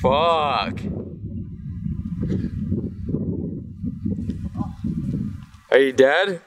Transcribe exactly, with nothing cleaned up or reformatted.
Fuck. Are you dead?